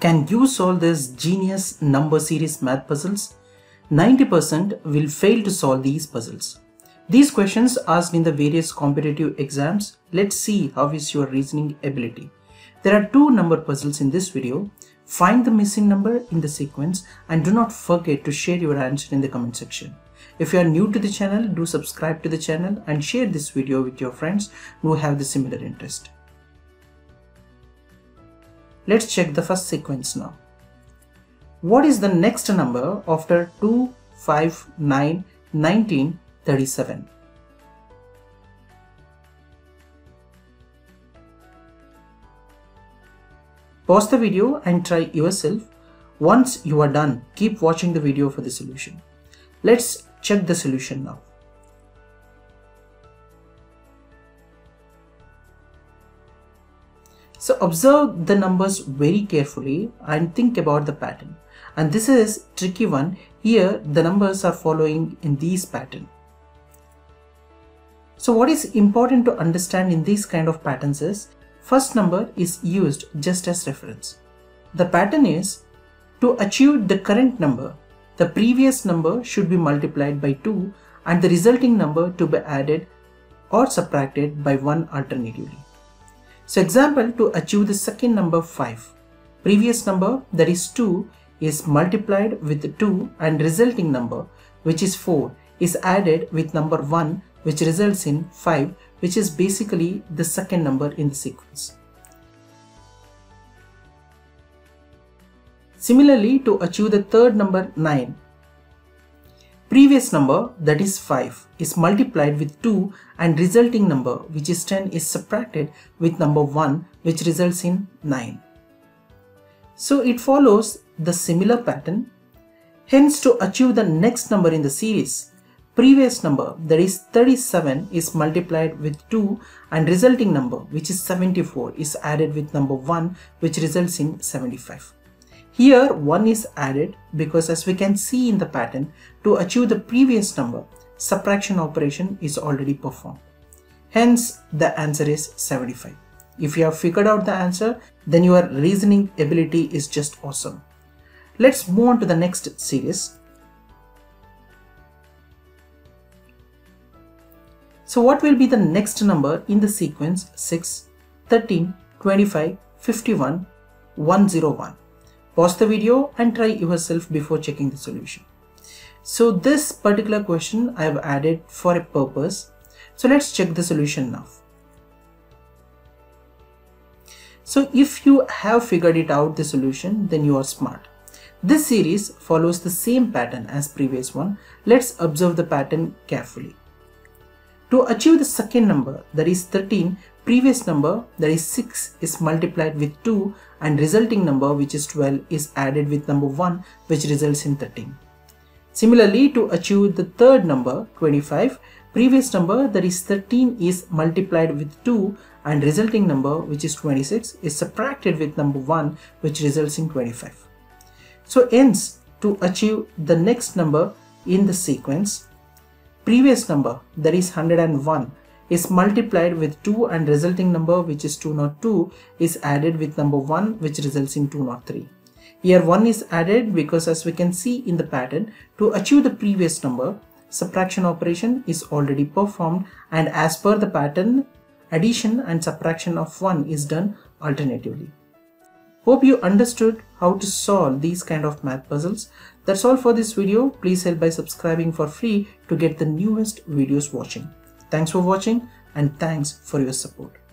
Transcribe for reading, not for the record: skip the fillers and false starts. Can you solve this genius number series math puzzles? 90% will fail to solve these puzzles. These questions asked in the various competitive exams. Let's see how is your reasoning ability. There are two number puzzles in this video. Find the missing number in the sequence and do not forget to share your answer in the comment section. If you are new to the channel, do subscribe to the channel and share this video with your friends who have the similar interest. Let's check the first sequence now. What is the next number after 2, 5, 9, 19, 37? Pause the video and try yourself. Once you are done, keep watching the video for the solution. Let's check the solution now. So observe the numbers very carefully and think about the pattern. And this is tricky one. Here the numbers are following in these pattern. So what is important to understand in these kind of patterns is first number is used just as reference. The pattern is to achieve the current number, the previous number should be multiplied by 2 and the resulting number to be added or subtracted by 1 alternatively. So example, to achieve the second number 5, previous number that is 2 is multiplied with 2 and resulting number which is 4 is added with number 1 which results in 5, which is basically the second number in the sequence. Similarly, to achieve the third number 9, previous number that is 5 is multiplied with 2 and resulting number which is 10 is subtracted with number 1 which results in 9. So it follows the similar pattern. Hence, to achieve the next number in the series, previous number that is 37 is multiplied with 2 and resulting number which is 74 is added with number 1 which results in 75. Here 1 is added because as we can see in the pattern, to achieve the previous number, subtraction operation is already performed. Hence the answer is 75. If you have figured out the answer, then your reasoning ability is just awesome. Let's move on to the next series. So what will be the next number in the sequence 6, 13, 25, 51, 101? Pause the video and try yourself before checking the solution. So this particular question I have added for a purpose. So let's check the solution now. So if you have figured it out the solution, then you are smart. This series follows the same pattern as previous one. Let's observe the pattern carefully. To achieve the second number that is 13, previous number that is 6 is multiplied with 2 and resulting number which is 12 is added with number 1 which results in 13. Similarly, to achieve the third number 25, previous number that is 13 is multiplied with 2 and resulting number which is 26 is subtracted with number 1 which results in 25. So hence, to achieve the next number in the sequence, previous number that is 101 is multiplied with 2 and resulting number which is 202 is added with number 1 which results in 203. Here 1 is added because as we can see in the pattern, to achieve the previous number, subtraction operation is already performed and as per the pattern, addition and subtraction of 1 is done alternatively. Hope you understood how to solve these kind of math puzzles. That's all for this video. Please help by subscribing for free to get the newest videos watching. Thanks for watching and thanks for your support.